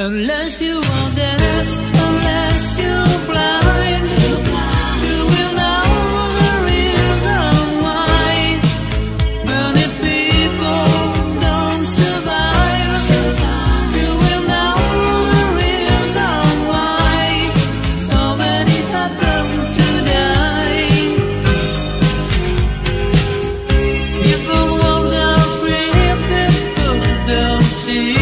Unless you are deaf, unless you're blind, you will know the reason why many people don't survive. You will know the reason why so many happen to die. People wander free, people don't see.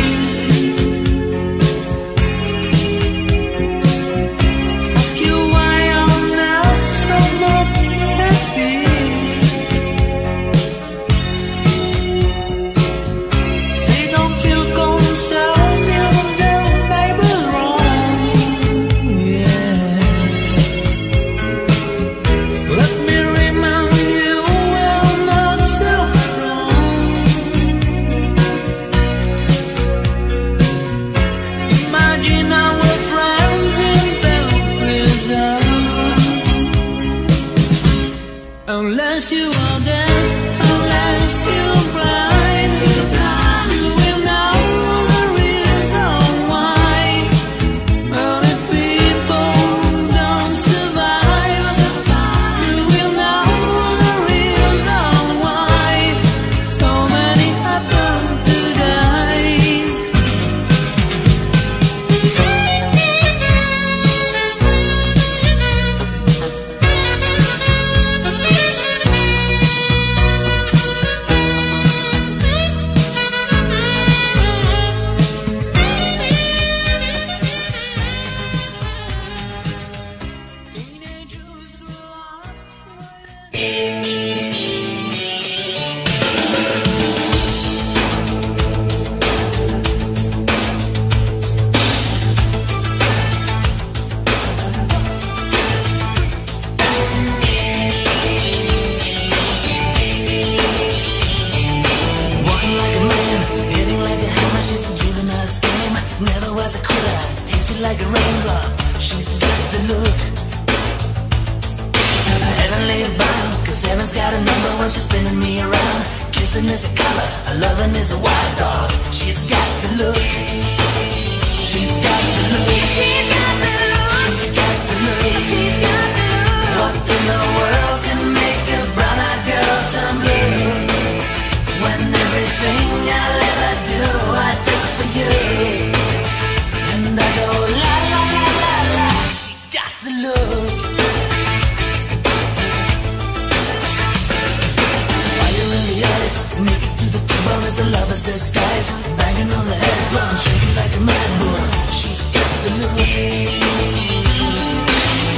Unless you are deaf, unless you're blind, you will know the reason why many people don't survive. You will know the reason why so many happen to die. Like a raindrop, she's got the look. Heavenly bound, cause heaven's got a number when she's spinning me around. Kissing is a color, a loving is a wild dog. She's got the look. She's got the look. She's got the look. She's got the look. She's got the look. What in the world can make a brown-eyed girl turn blue? When everything I'll ever do, I do for you. Disguise, banging on the head drum, shaking like a manhole. She's got the look.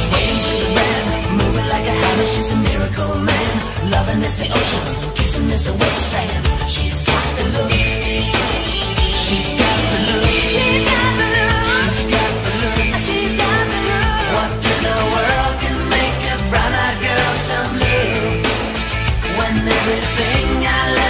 Swaying to the band, moving like a hammer. She's a miracle man. Loving is the ocean, kissing is the wet sand. She's got the look. She's got the look. She's got the look. She's got the look. She's got the look. What in the world can make a brown-eyed girl turn blue? When everything I love.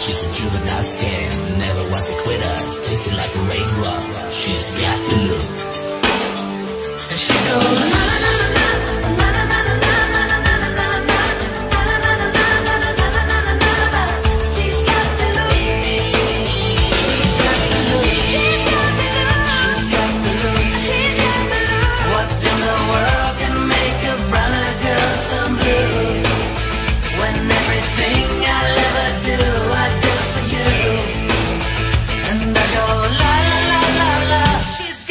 She's a juvenile scam, never was a quitter, tasted like a raindrop. She's got the look. And she goes na na na na na na na na na na na na na na na na. She's got the look. She's got the look. She's got the look. She's got the look. She's got the look. What in the world can make a brown-eyed girl turn blue? When everything I do for you, and I go la la la la la. She's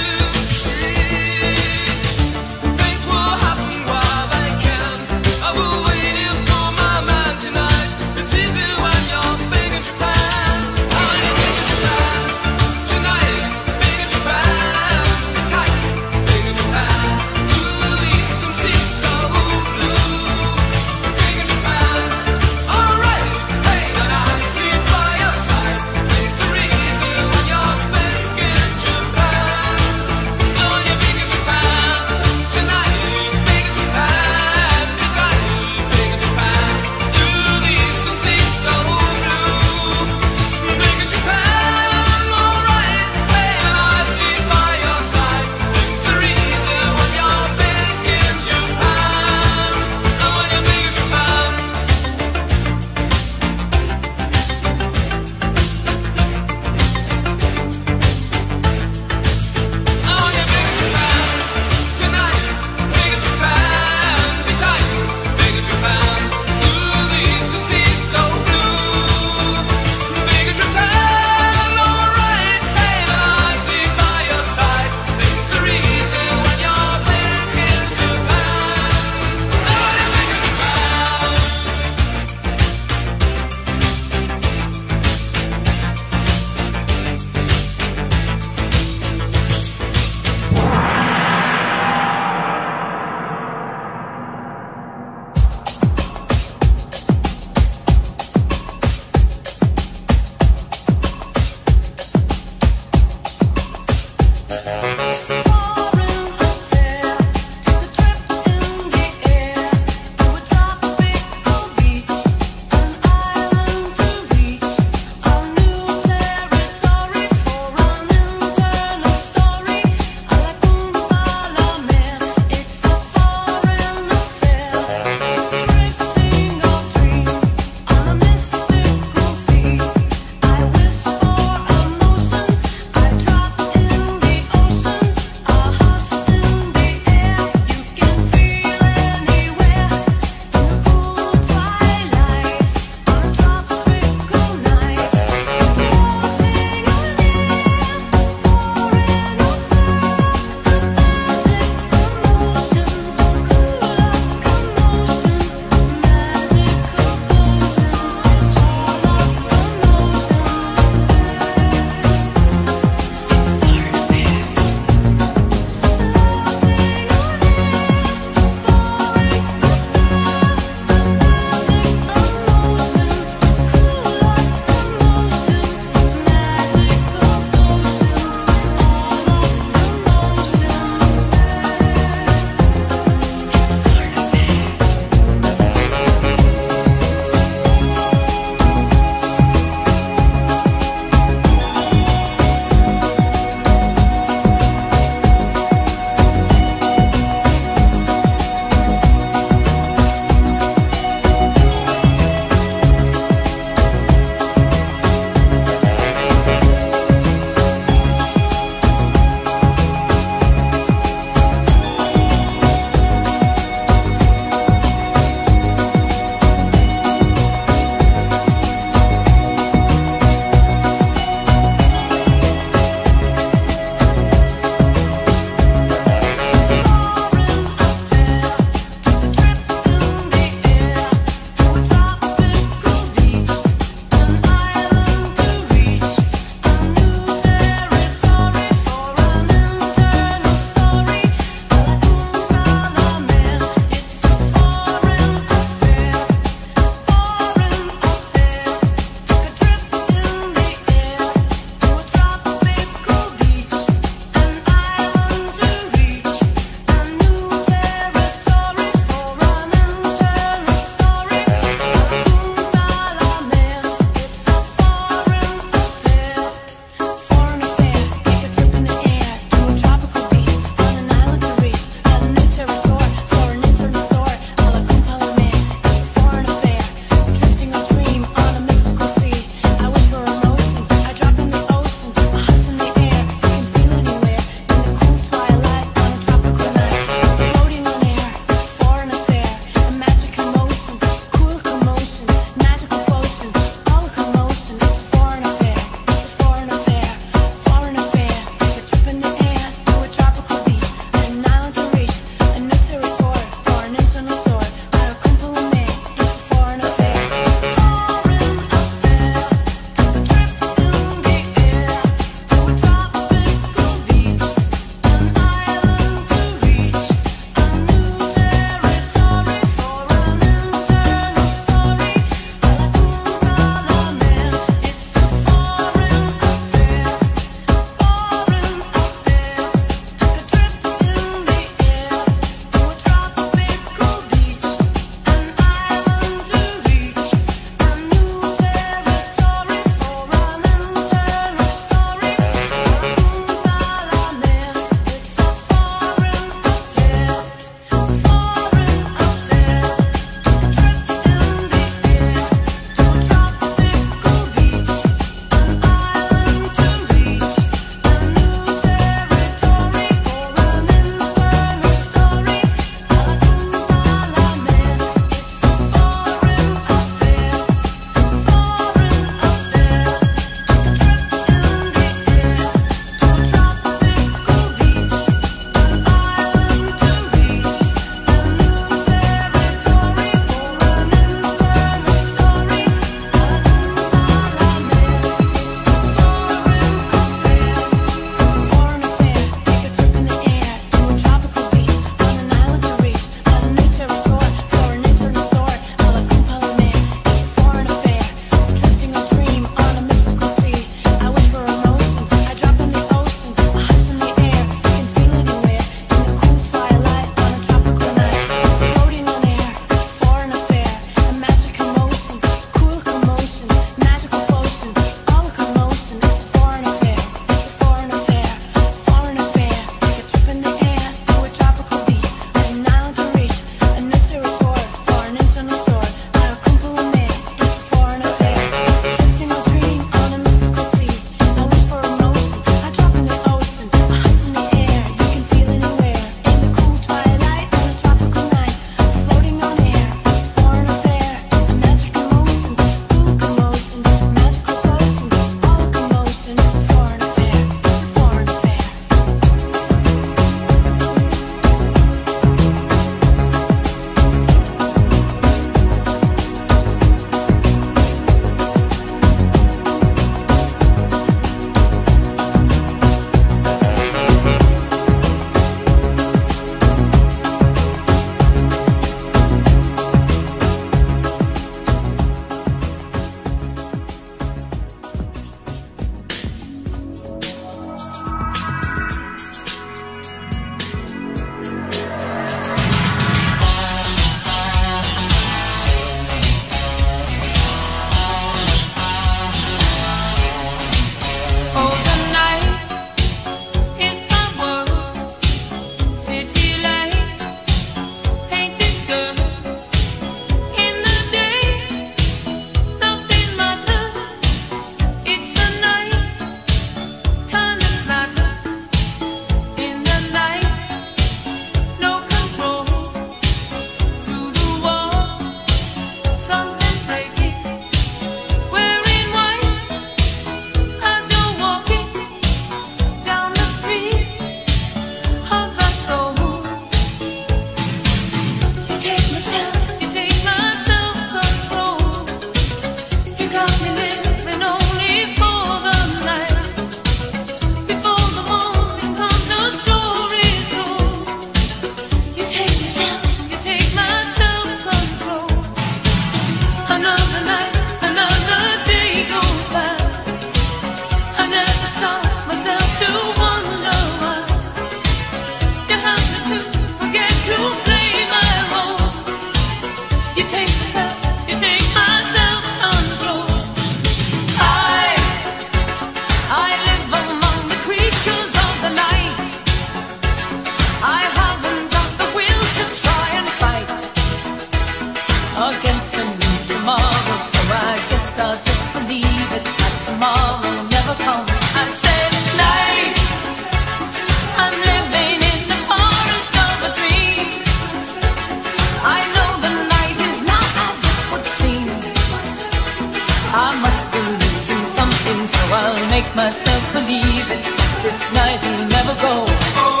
Myself believe it, this night will never go. Oh,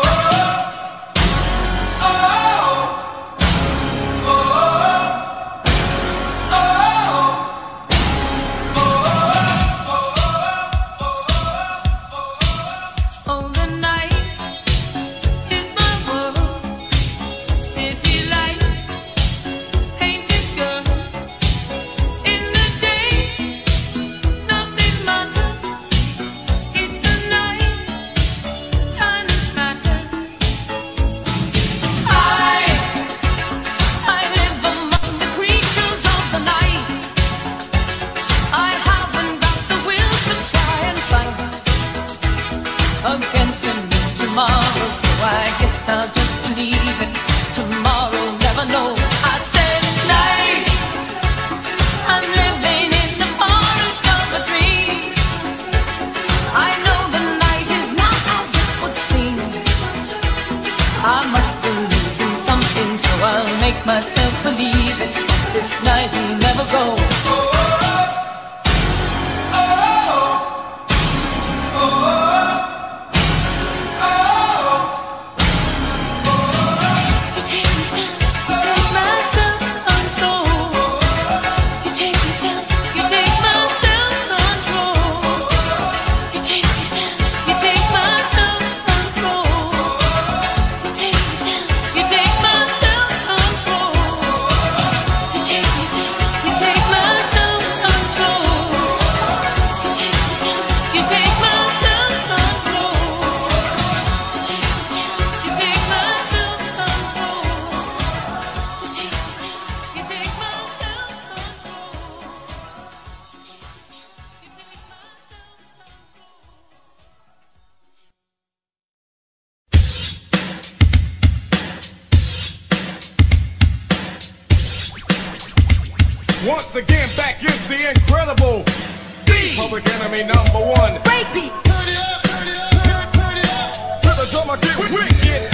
the night is my world, city light. Against a new tomorrow, so I guess I'll just believe it. Tomorrow, never know. I said night, I'm living in the forest of a dream. I know the night is not as it would seem. I must believe in something, so I'll make myself believe it. This night will never go. Once again, back is the incredible D, Public Enemy #1. Baby, turn it up, turn it up, turn, turn it up. To the drummer, get wicked.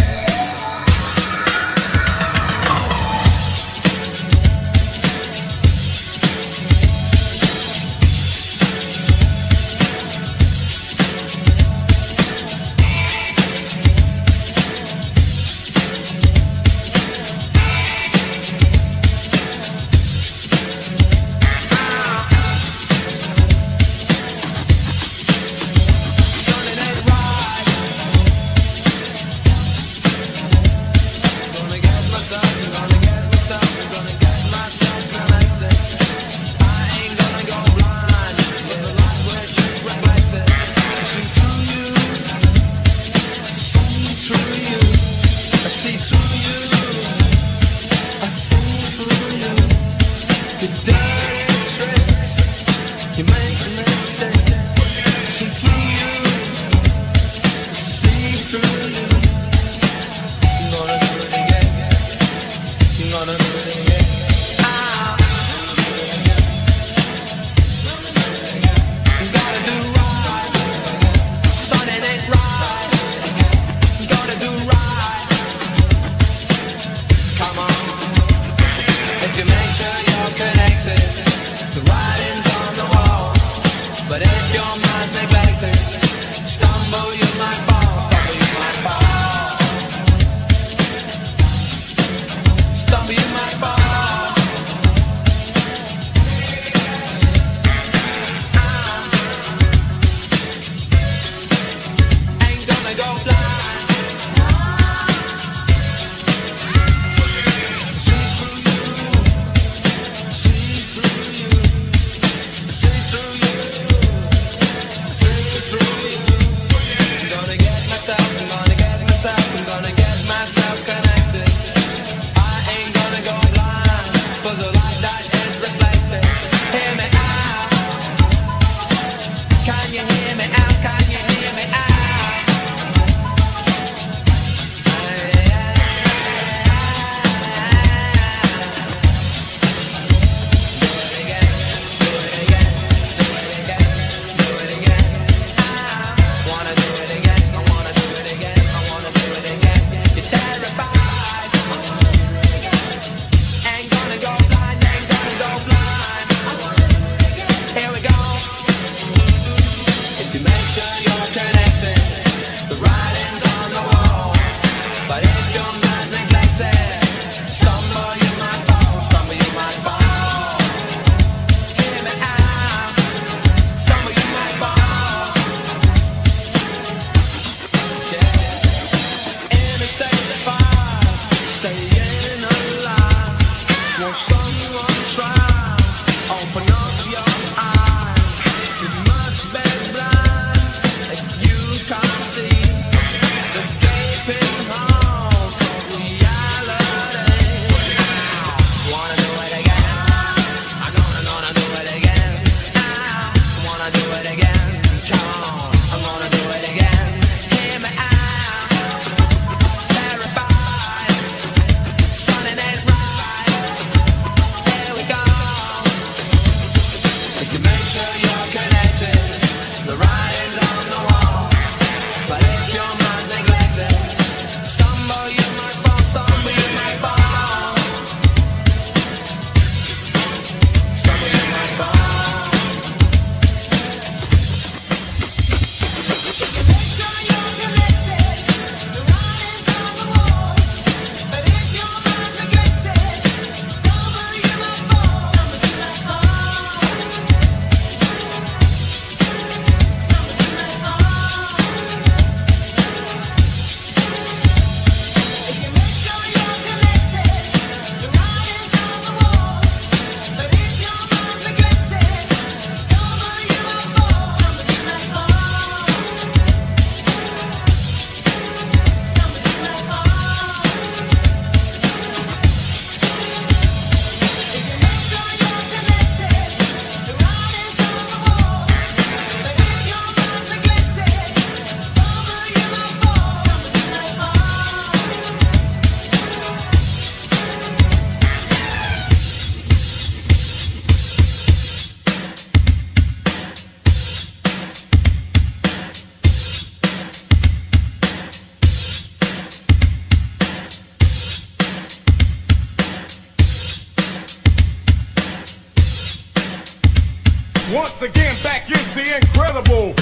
Once again, back is the incredible.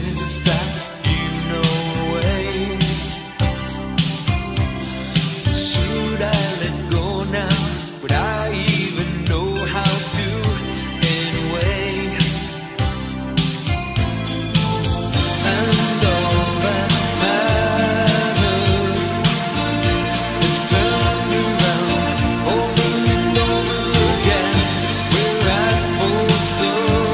places that you know away. Should I let go now? Would I even know how to anyway? And all that matters is turned around over and over again. We're at full circle.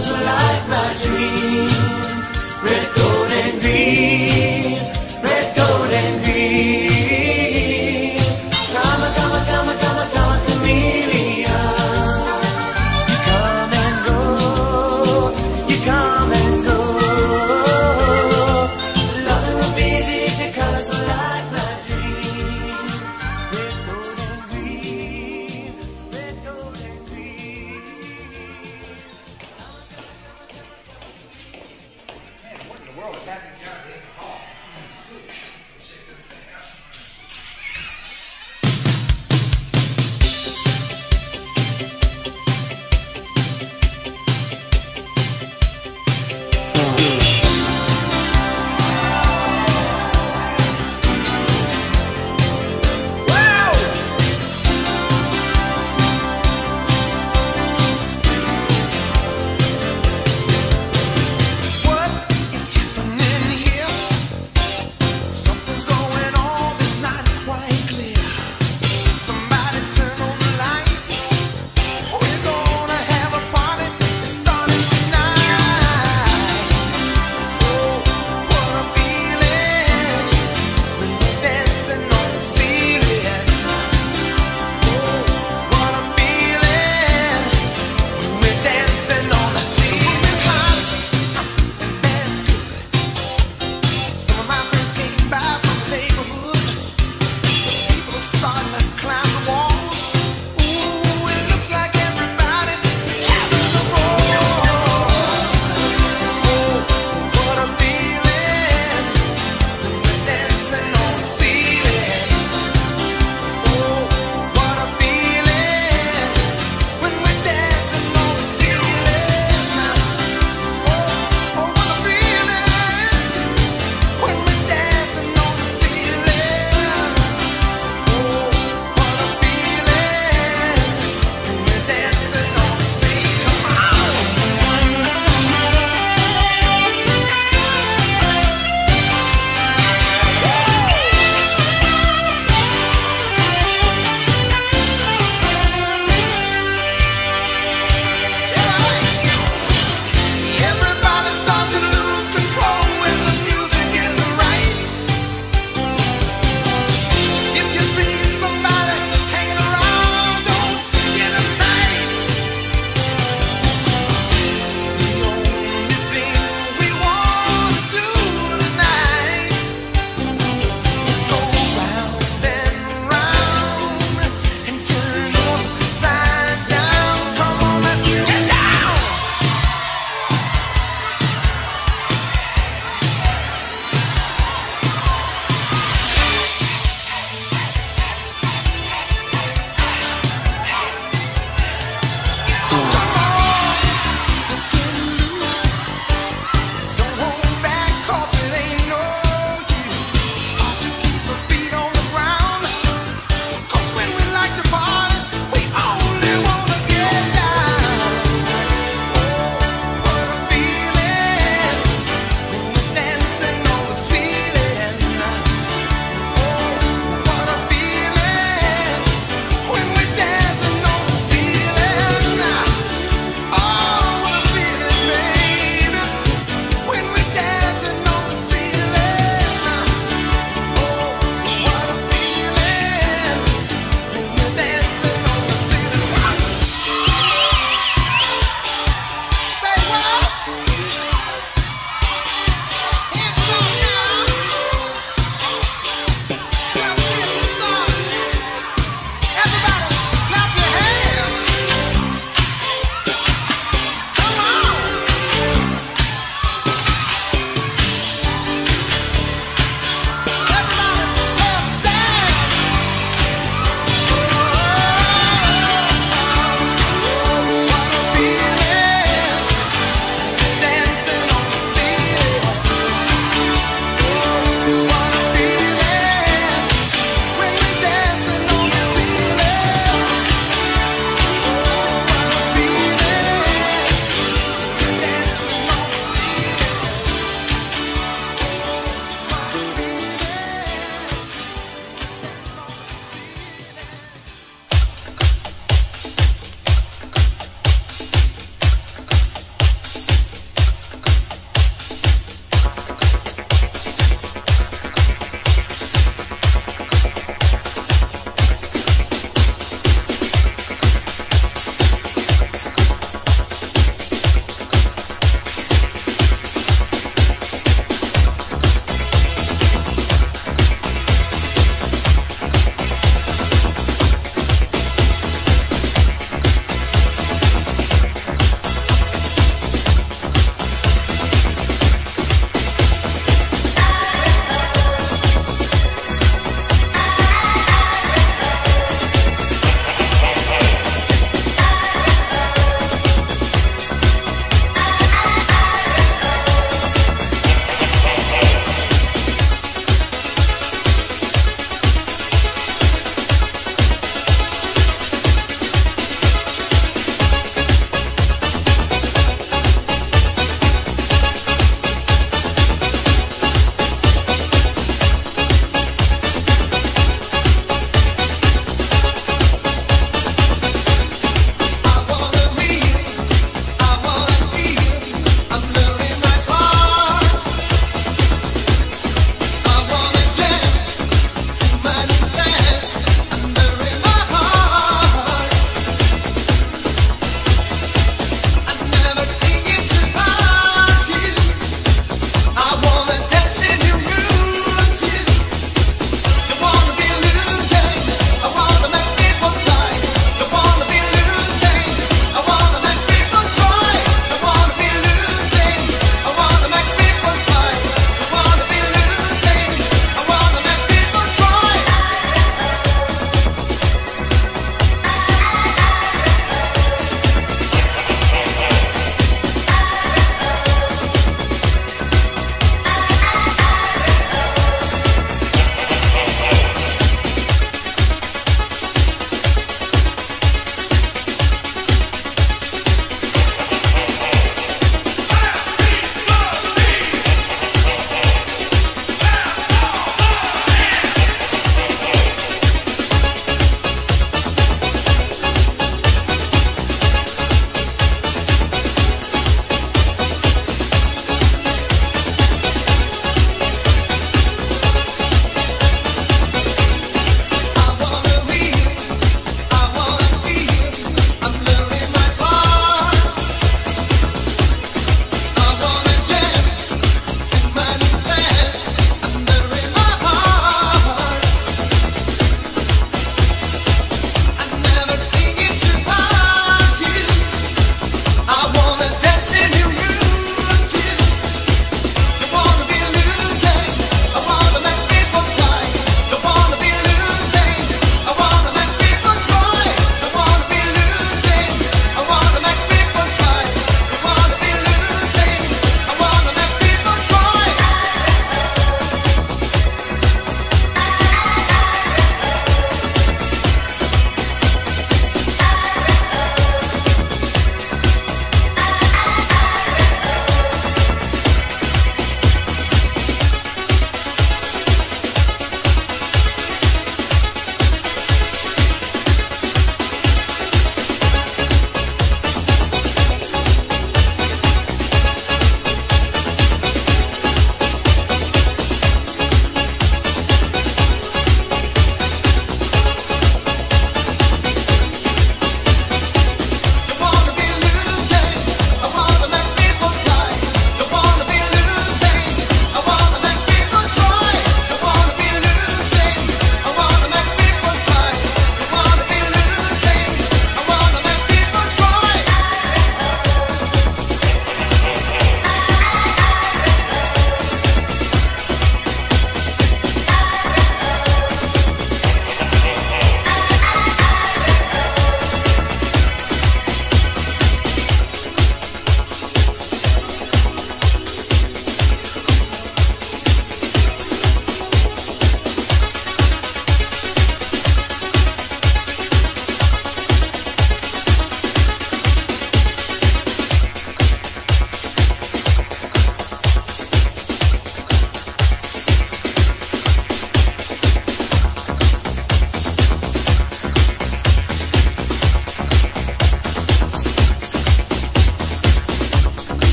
colors are like my dream. Red, gold and green, red, gold and green. Come, come, come, come, come, chameleon. You come and go, you come and go. Loving will be easy if your colors are like my dream. Red, gold and green, red, gold and green. The world is happening down here in the hall. What is happening here?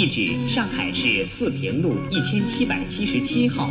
地址：上海市4平路1777号。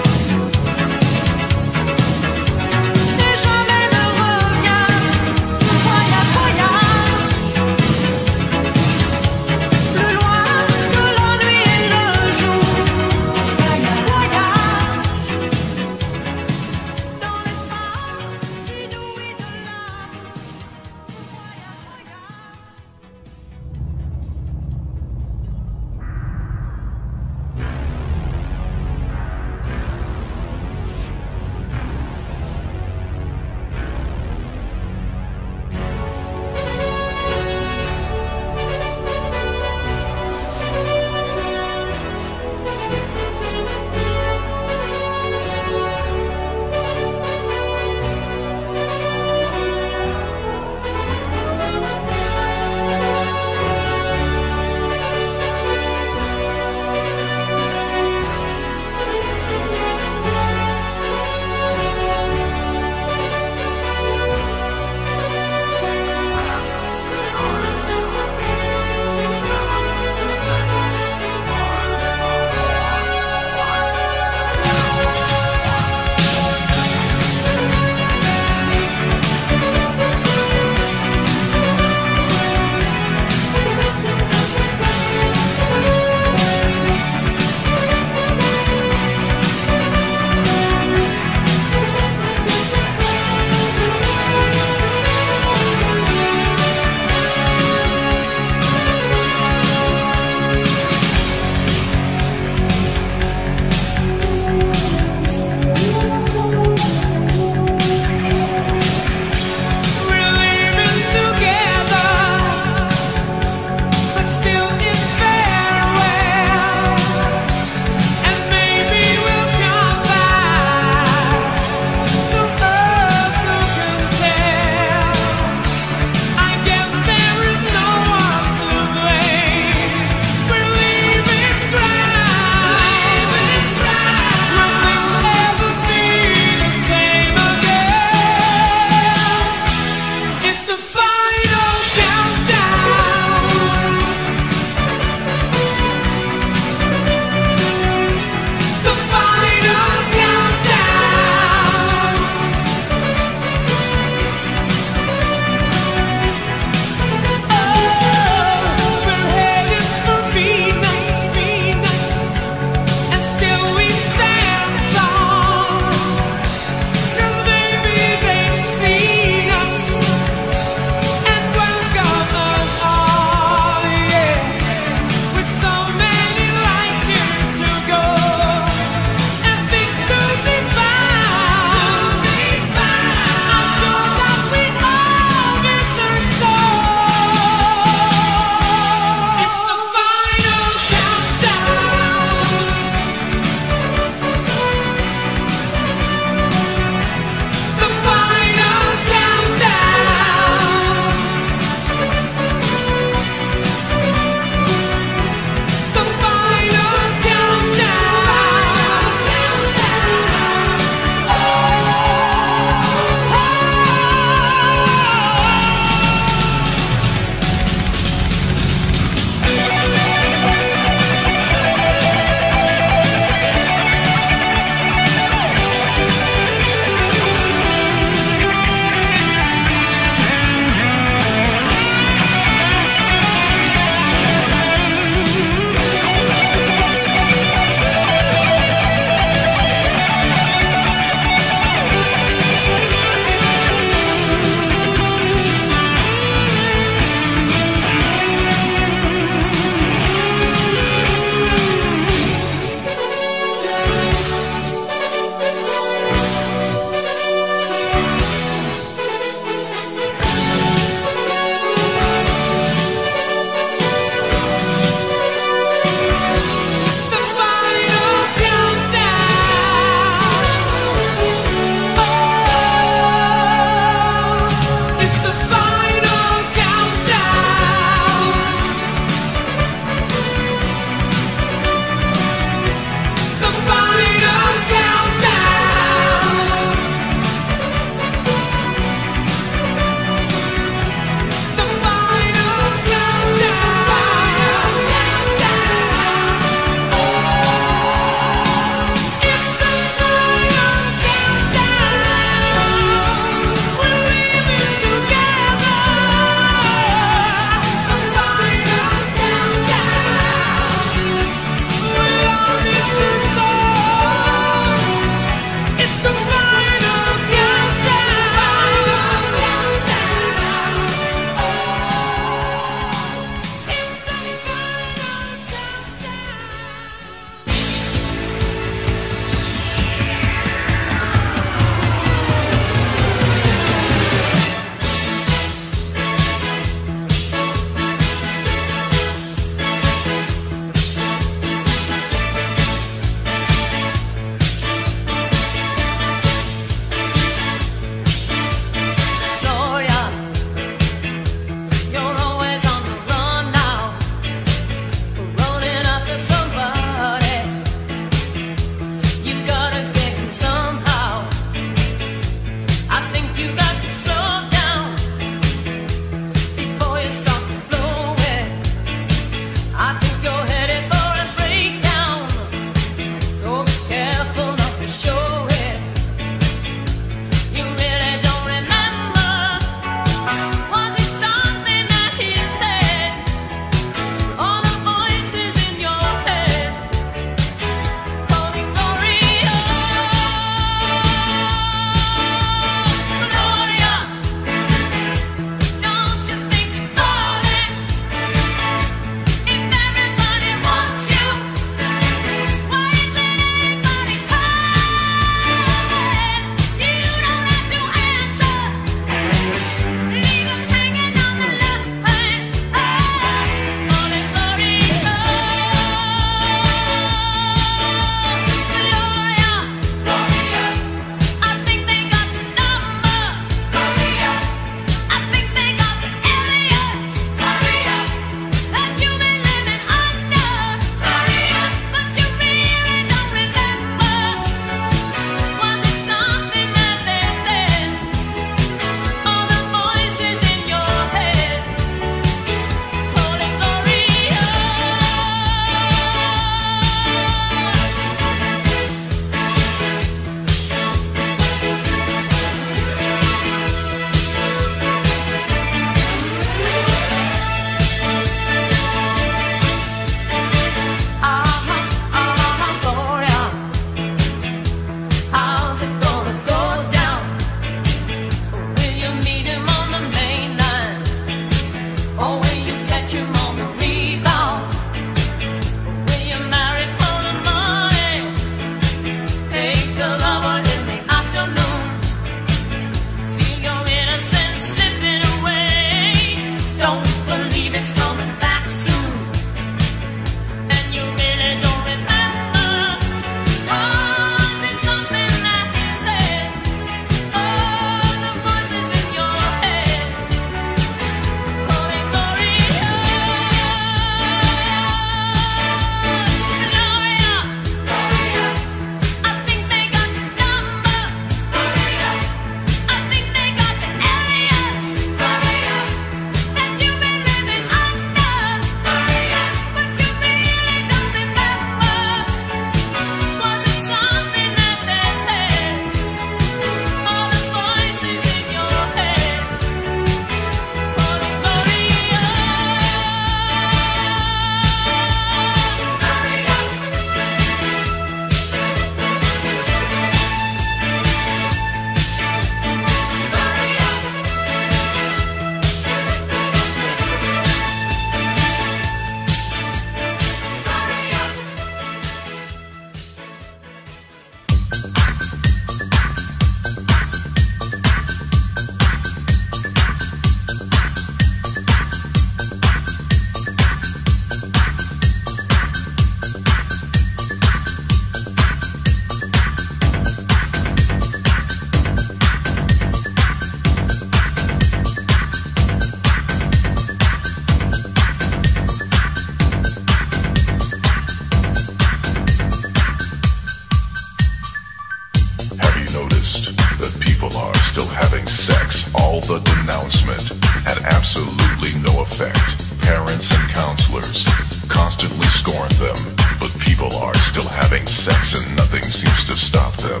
the denouncement had absolutely no effect. Parents and counselors constantly scorn them, but people are still having sex and nothing seems to stop them.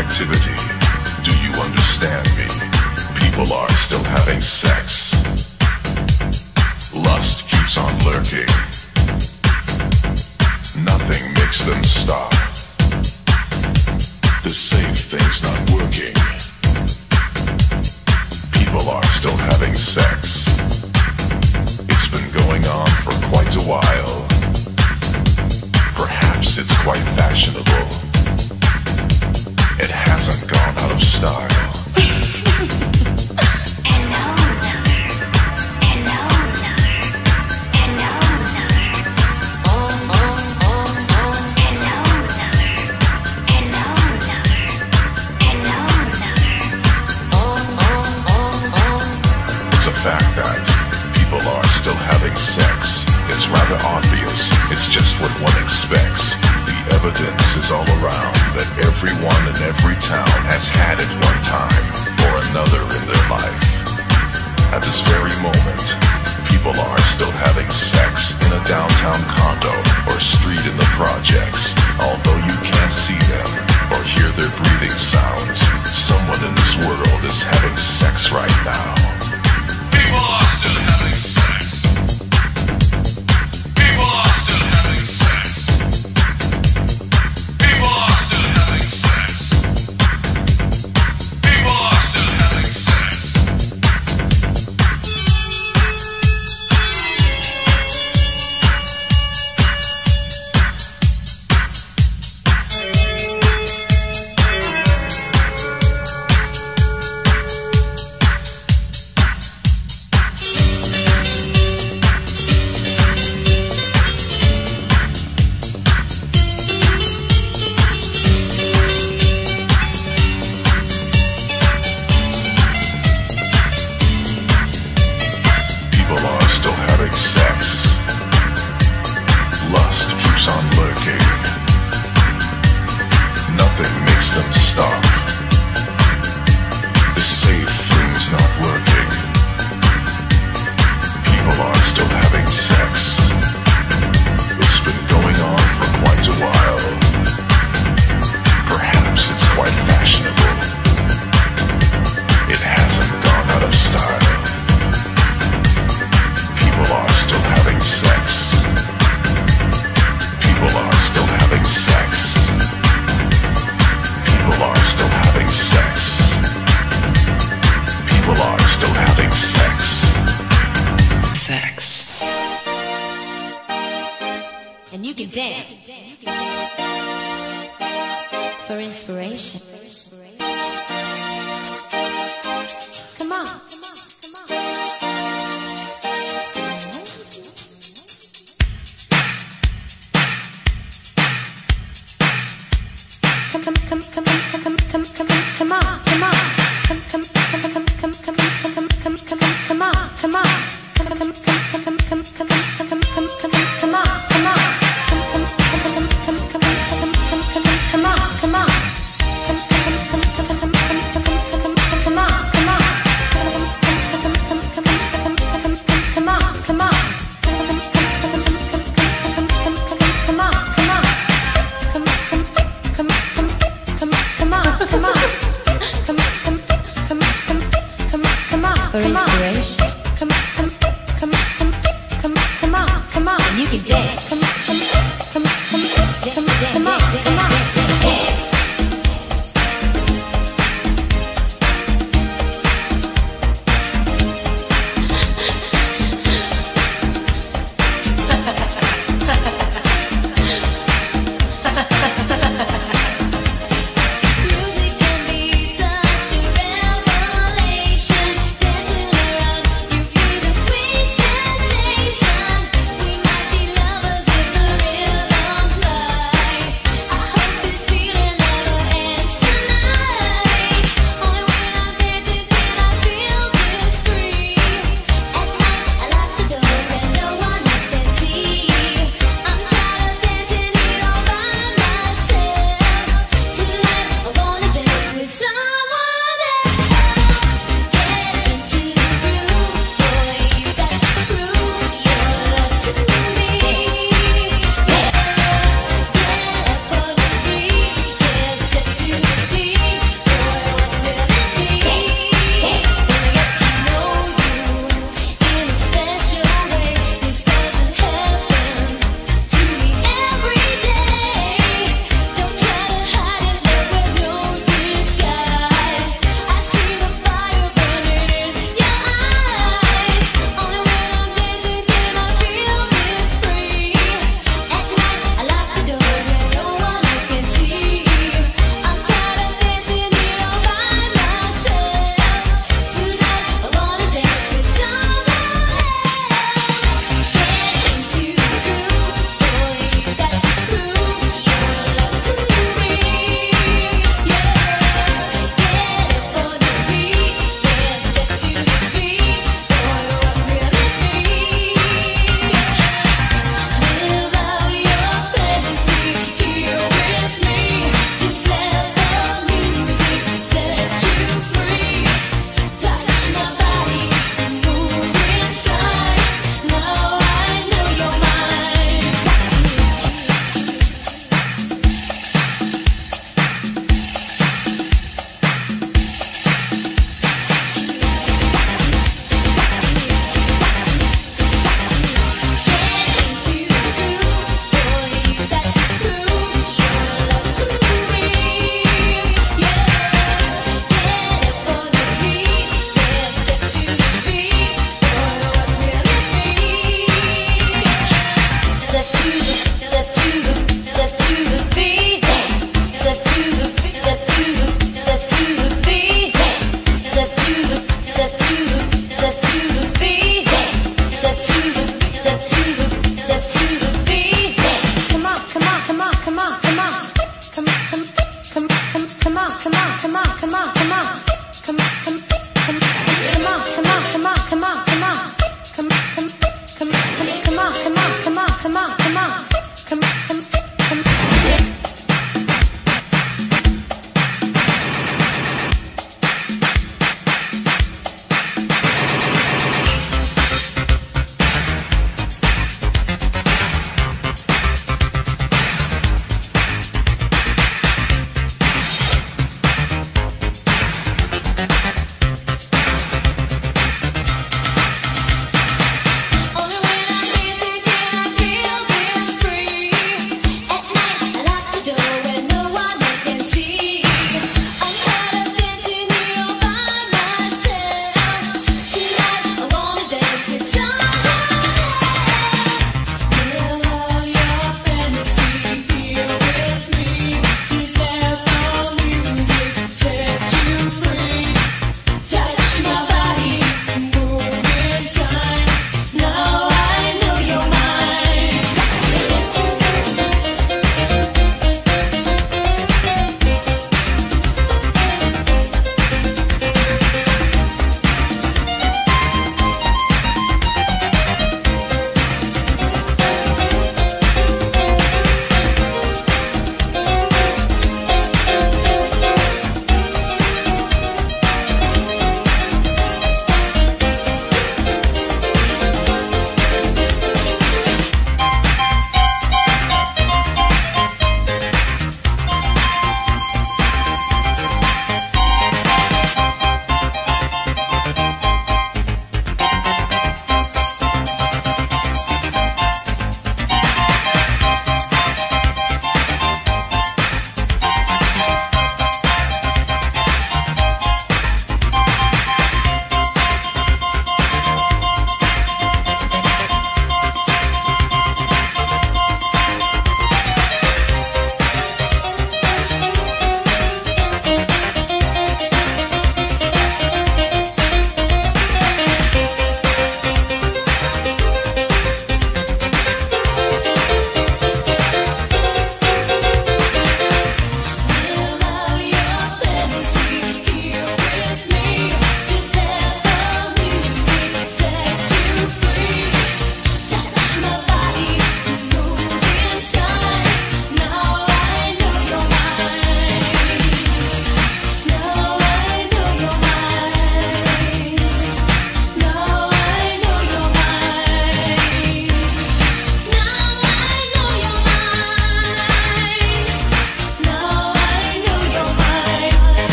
Activity. Do you understand me? People are still having sex. Lust keeps on lurking. Nothing makes them stop. The safe thing's not working. People are still having sex. It's been going on for quite a while. Perhaps it's quite fashionable. It hasn't gone out of style. Everyone in every town has had it one time or another in their life. At this very moment, people are still having sex in a downtown condo or street in the projects. Although you can't see them or hear their breathing sounds, someone in this world is having sex right now. People are still having sex. People are still having sex.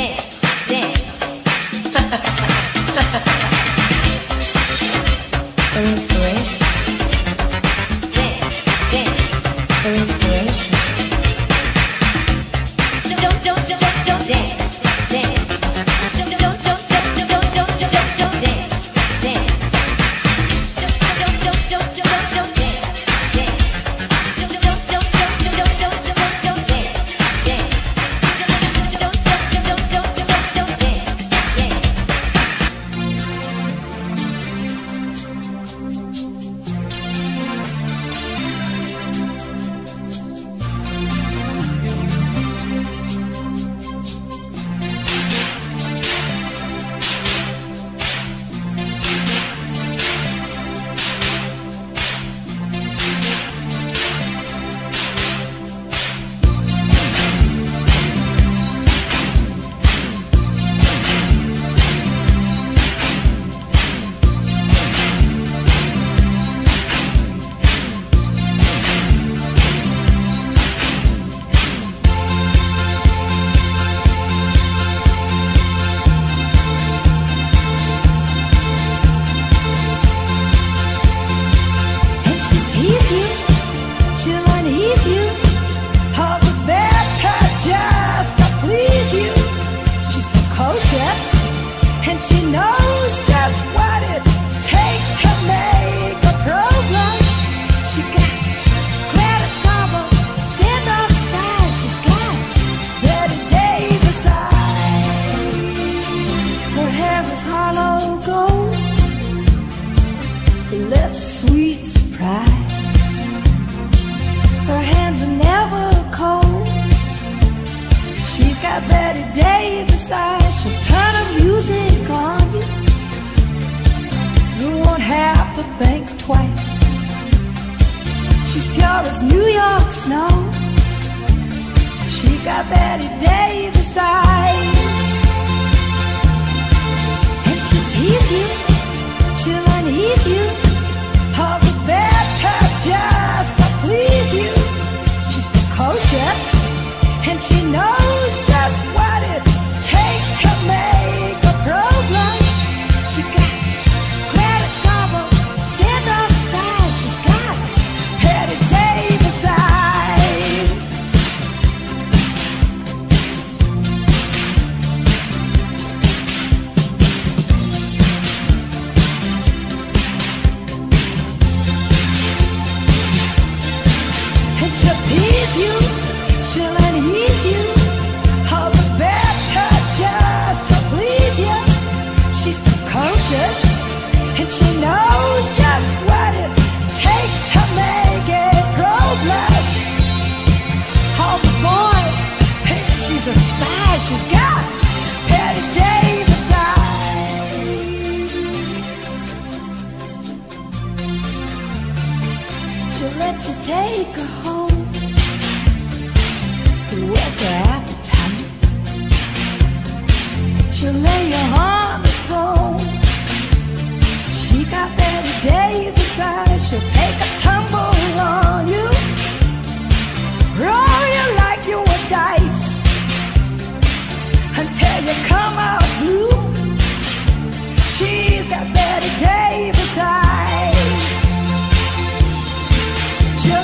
She'll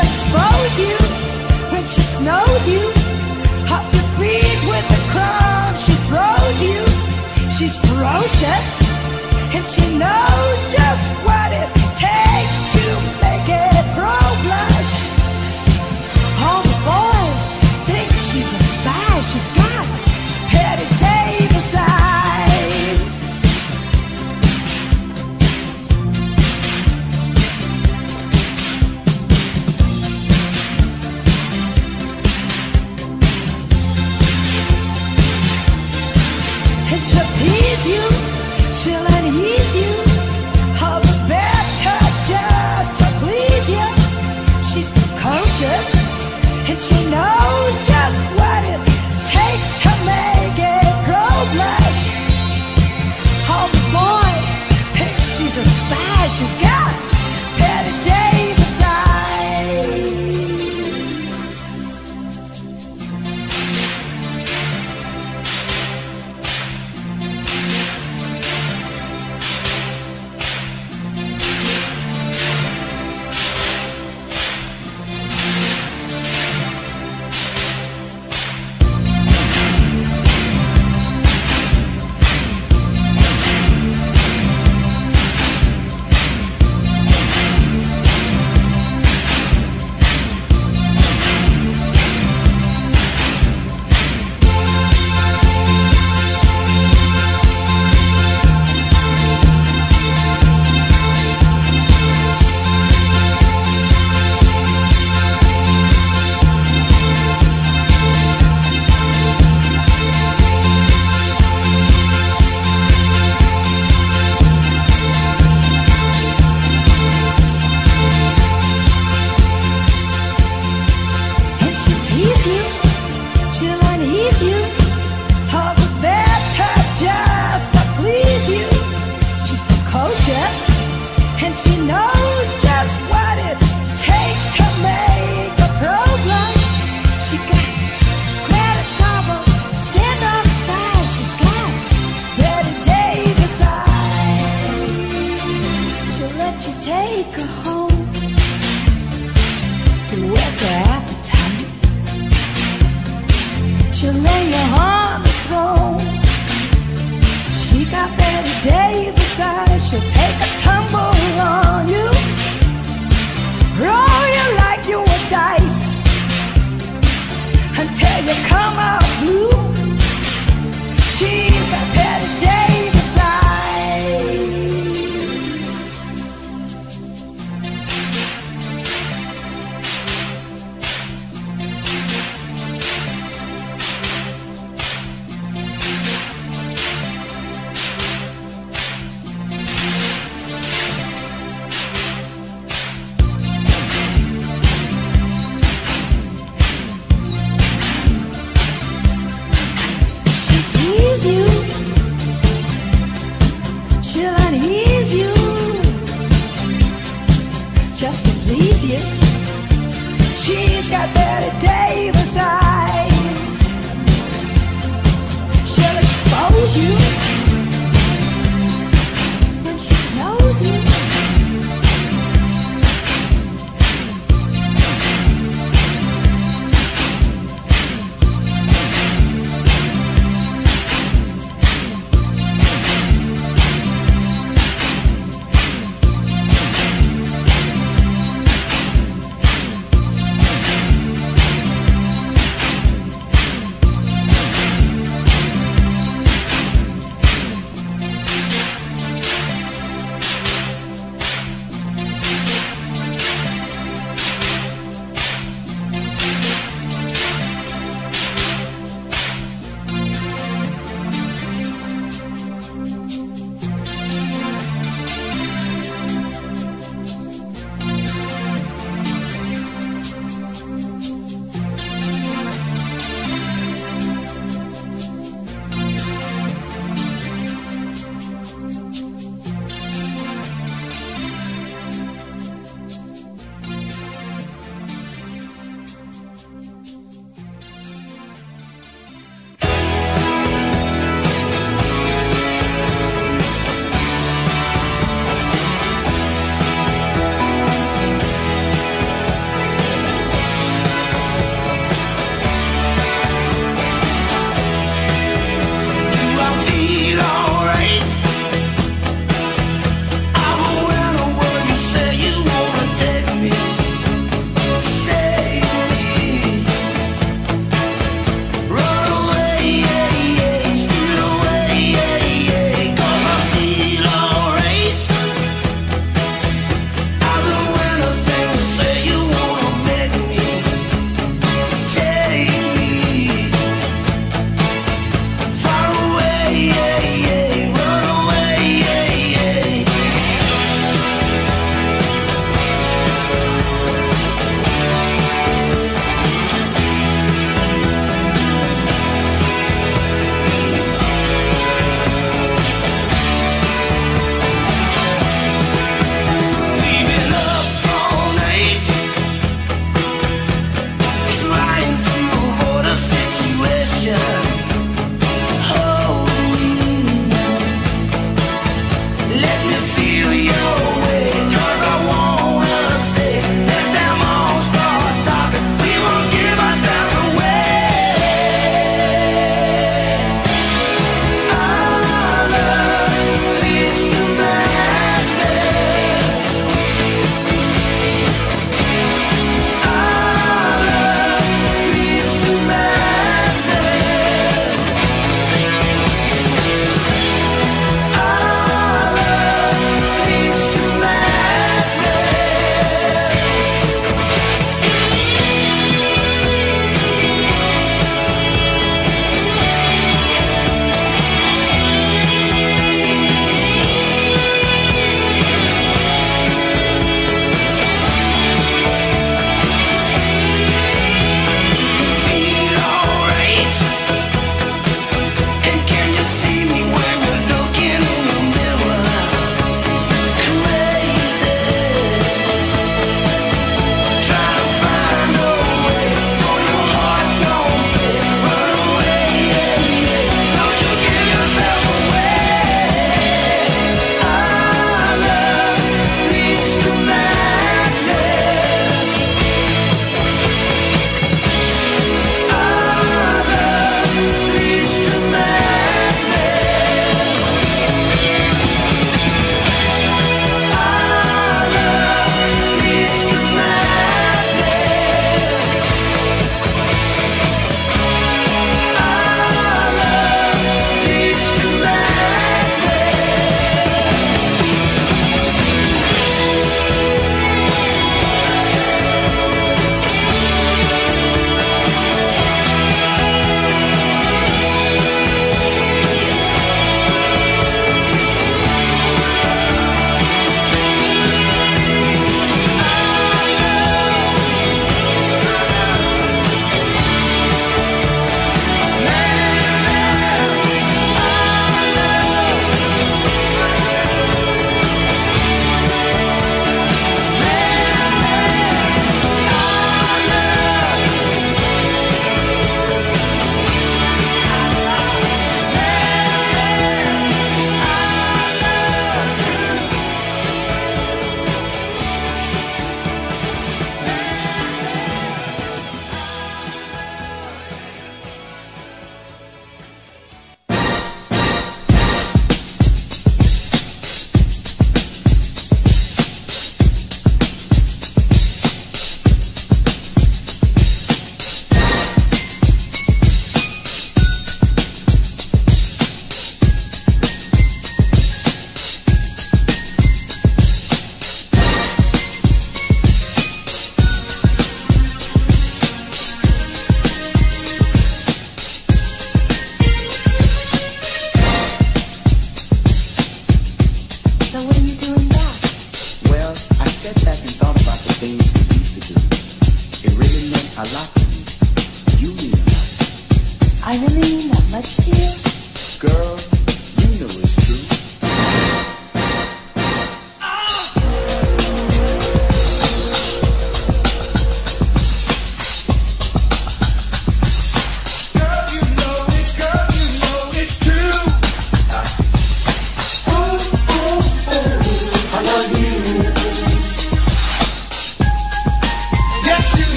expose alone. She got Betty Davis eyes. She'll take a tumble on you, roll you like you were dice until you come out blue. She's got Betty Davis eyes. She teases you, she'll unease you just to please you. She's got Betty Davis eyes. She'll expose you when she knows you.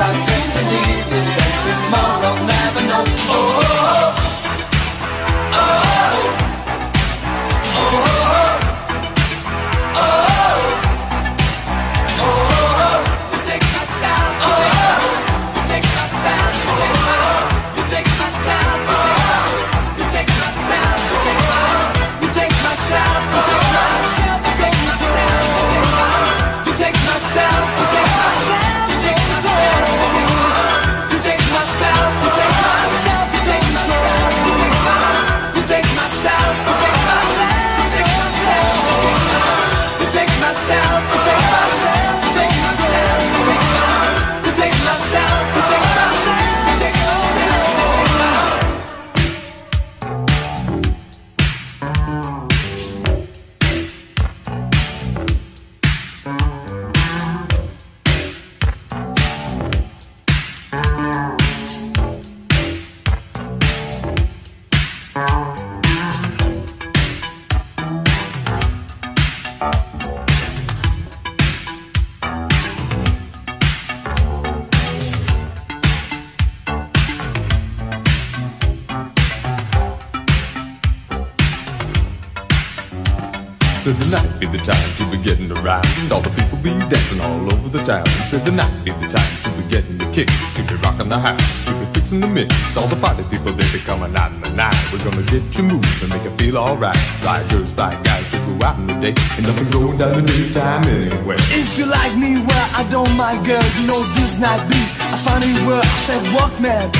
sometimes you leave it and tomorrow never know. Said the night be the time to be getting around, and all the people be dancing all over the town. Said the night be the time to be getting the kicks, to be rocking the house, to be fixing the mix. All the party people, they be coming out in the night. We're gonna get you moving, make you feel alright. Like girls, like guys, to go out in the day, and nothing going down in the daytime anyway. If you like me, well, I don't mind, girl. You know this night beat, I found it where I said, walk, man.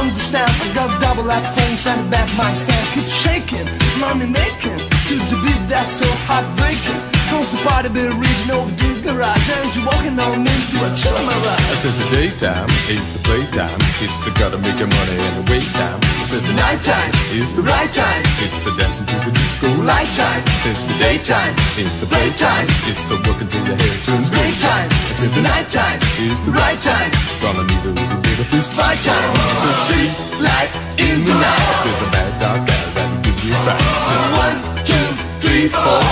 Understand, I got double like things and back my stand. Keep shaking, money making, to the beat that's so heartbreaking. Cause the party be reaching over the garage, and you walking on into a chill mirage. I said the daytime is the playtime, it's the gotta make your money and the wait time. I said the nighttime is the right time, it's the dancing to the disco light time. Since the daytime is the playtime, it's the working till your hair turns gray time. I said the nighttime is the right time, gonna need a little bit of this fight time. The street light in the night, there's a bad dog guy that'll give you a fright. 1, 2, 3, 4